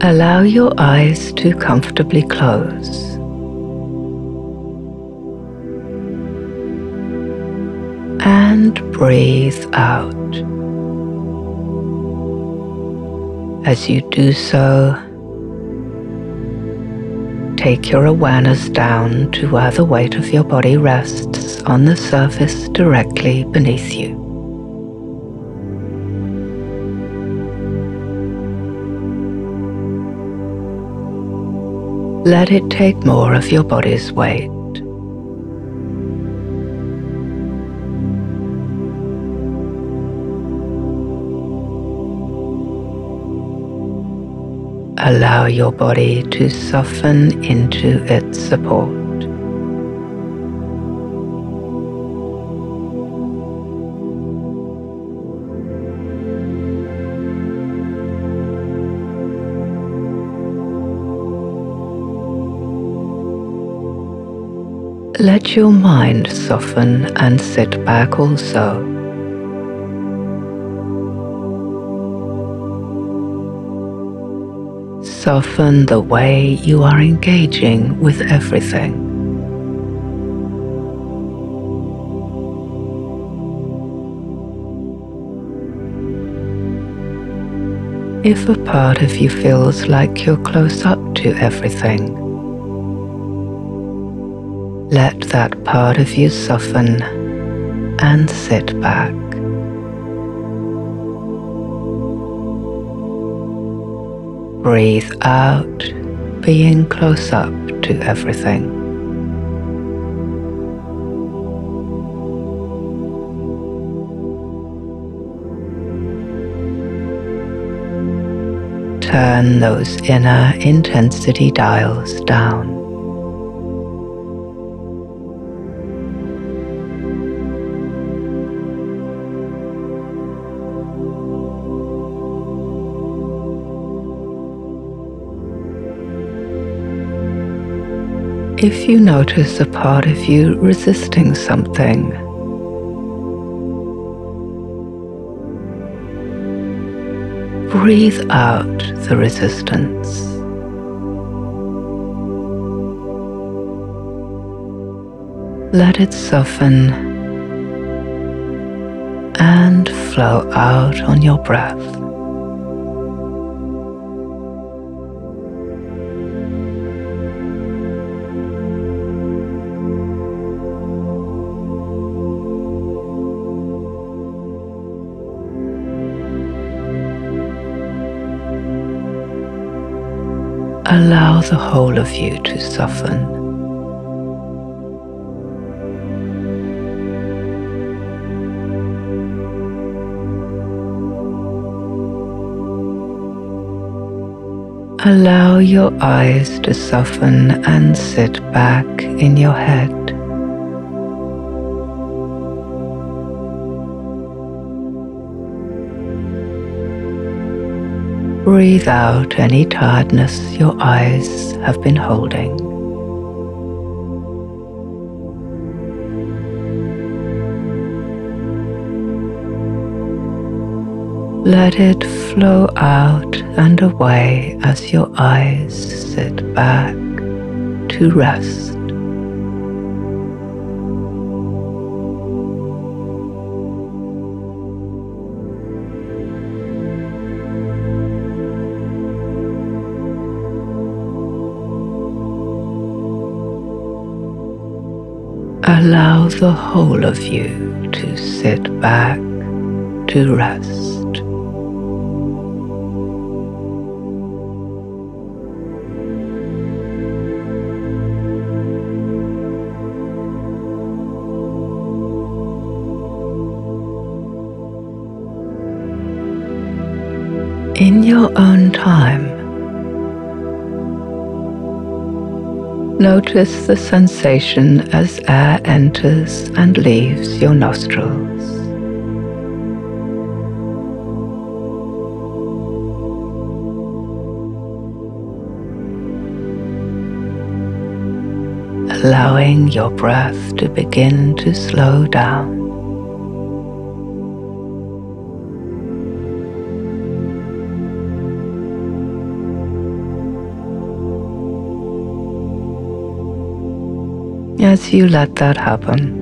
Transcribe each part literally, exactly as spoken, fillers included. Allow your eyes to comfortably close. And breathe out. As you do so, take your awareness down to where the weight of your body rests on the surface directly beneath you. Let it take more of your body's weight. Allow your body to soften into its support. Let your mind soften and sit back also. Soften the way you are engaging with everything. If a part of you feels like you're close up to everything, let that part of you soften and sit back. Breathe out, being close up to everything. Turn those inner intensity dials down. If you notice a part of you resisting something, breathe out the resistance. Let it soften and flow out on your breath. Allow the whole of you to soften. Allow your eyes to soften and sit back in your head. Breathe out any tiredness your eyes have been holding. Let it flow out and away as your eyes sit back to rest. Allow the whole of you to sit back to rest. In your own time, notice the sensation as air enters and leaves your nostrils. Allowing your breath to begin to slow down. as you let that happen.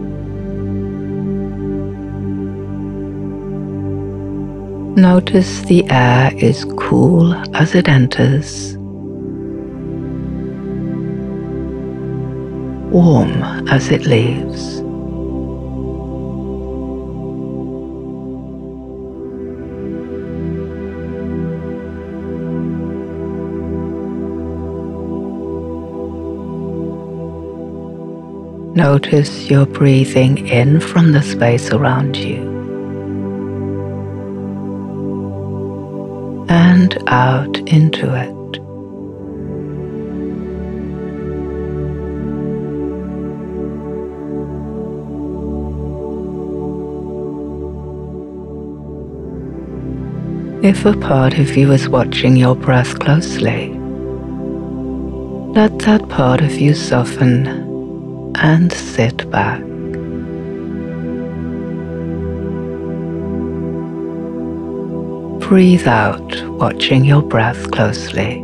Notice the air is cool as it enters, warm as it leaves. Notice your breathing in from the space around you and out into it. If a part of you is watching your breath closely, let that part of you soften and sit back. Breathe out, watching your breath closely.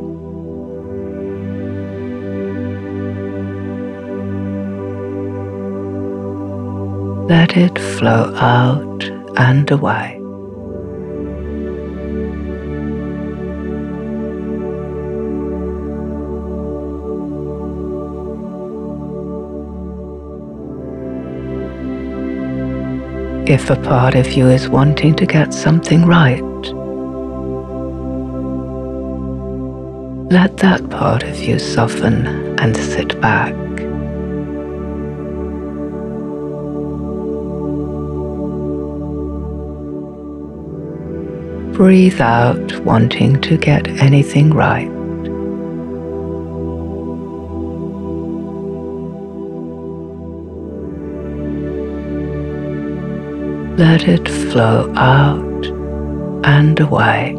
Let it flow out and away. If a part of you is wanting to get something right, let that part of you soften and sit back. Breathe out, wanting to get anything right. Let it flow out and away.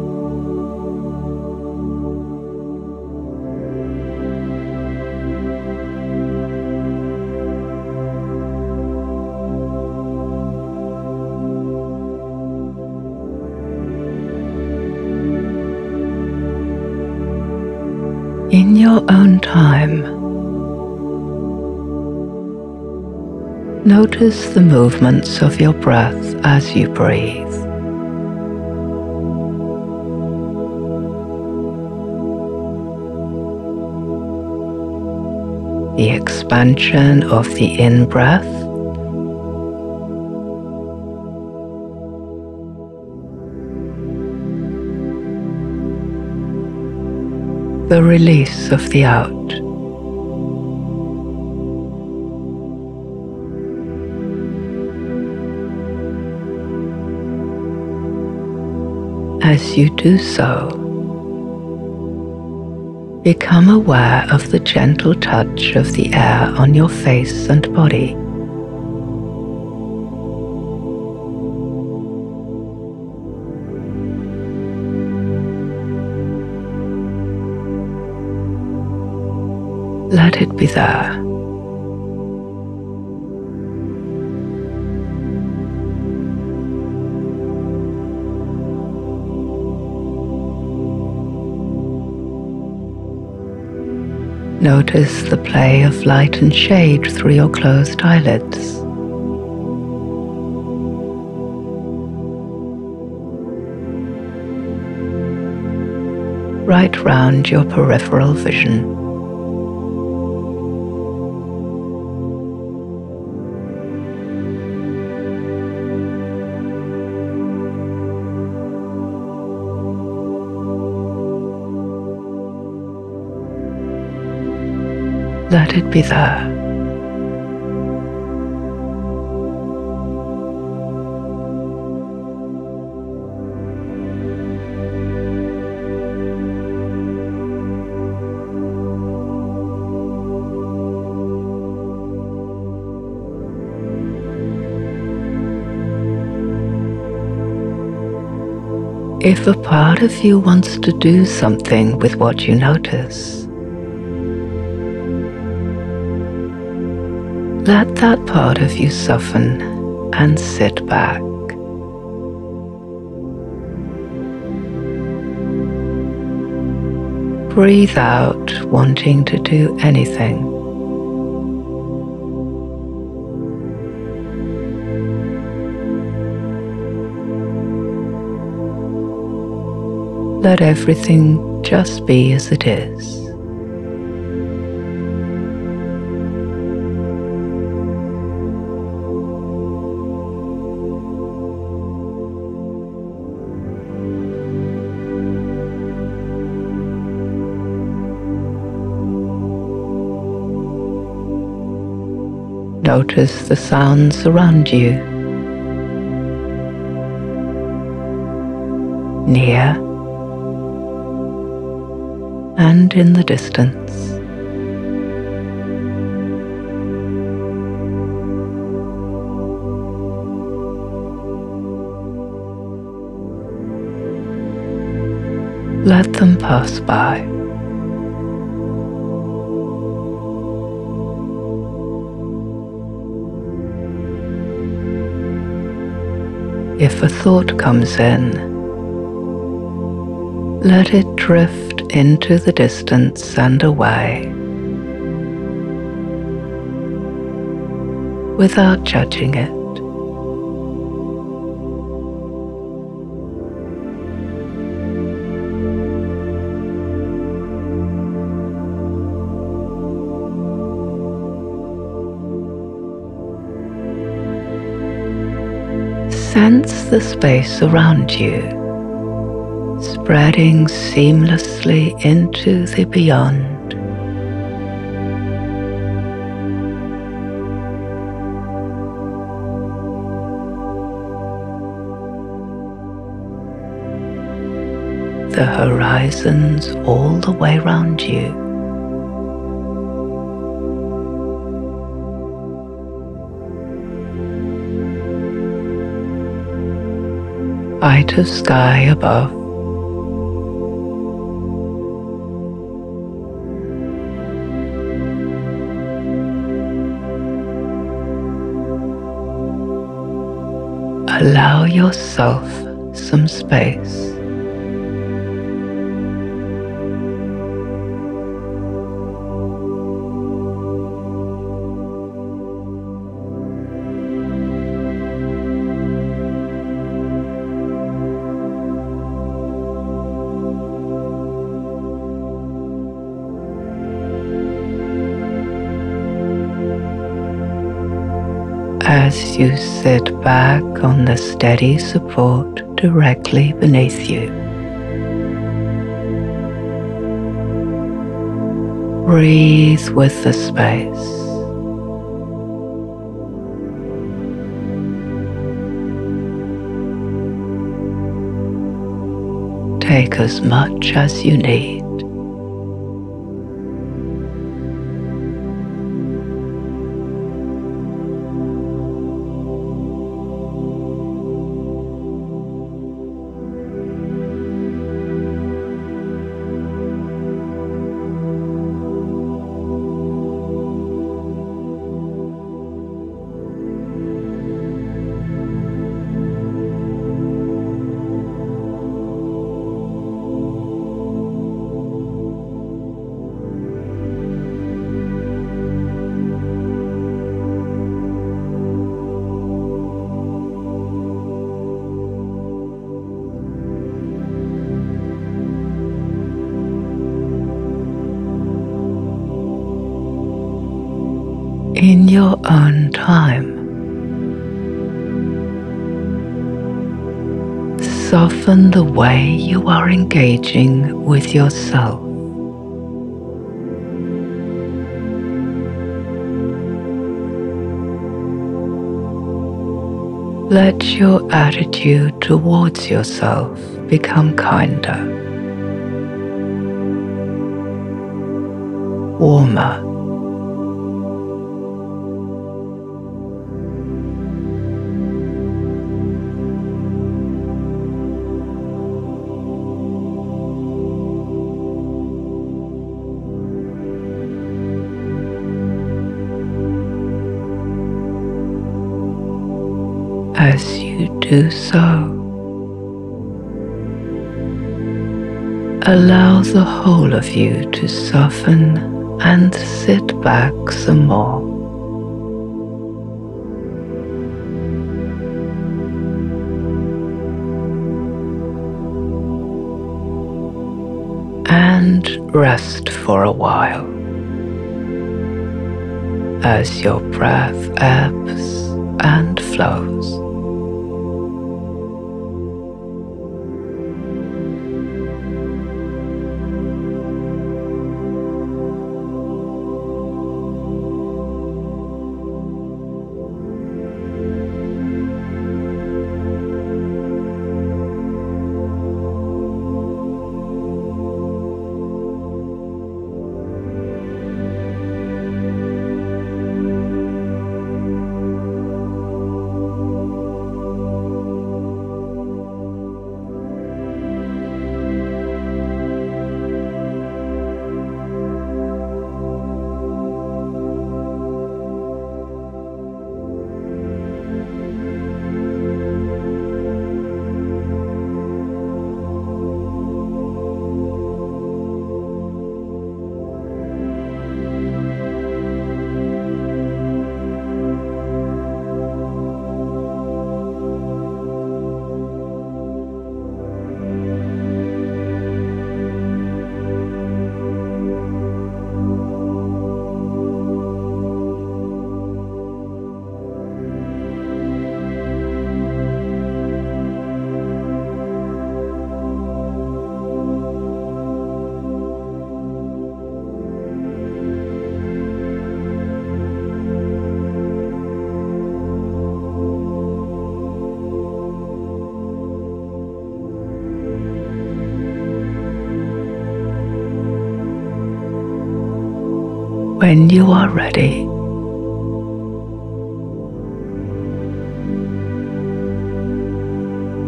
In your own time, notice the movements of your breath as you breathe. The expansion of the in-breath . The release of the out . As you do so, become aware of the gentle touch of the air on your face and body. Let it be there. Notice the play of light and shade through your closed eyelids. Right round your peripheral vision. Let it be there. If a part of you wants to do something with what you notice, let that part of you soften and sit back. Breathe out, wanting to do anything. let everything just be as it is. Notice the sounds around you, near and in the distance. Let them pass by. If a thought comes in, let it drift into the distance and away, without judging it. Sense the space around you, spreading seamlessly into the beyond. The horizons all the way round you. Height of sky above, allow yourself some space. As you sit back on the steady support directly beneath you, breathe with the space. Take as much as you need. In your own time, soften the way you are engaging with yourself. Let your attitude towards yourself become kinder, warmer. As you do so, allow the whole of you to soften and sit back some more. and rest for a while. As your breath ebbs and flows, when you are ready,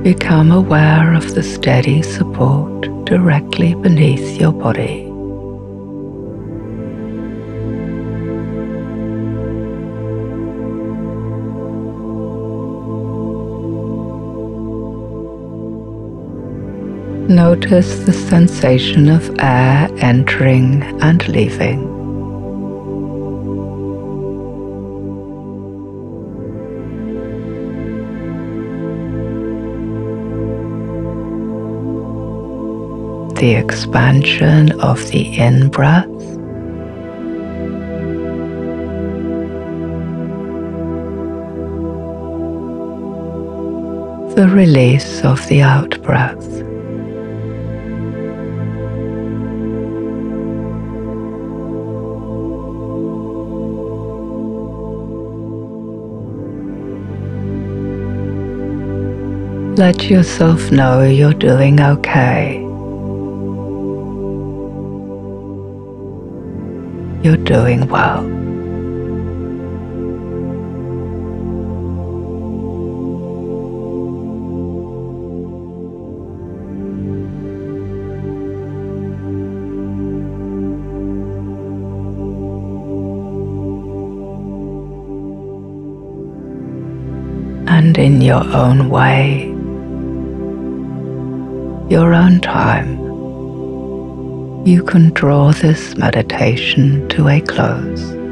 become aware of the steady support directly beneath your body. Notice the sensation of air entering and leaving. The expansion of the in-breath . The release of the out-breath . Let yourself know you're doing okay. You're doing well. And in your own way, your own time, you can draw this meditation to a close.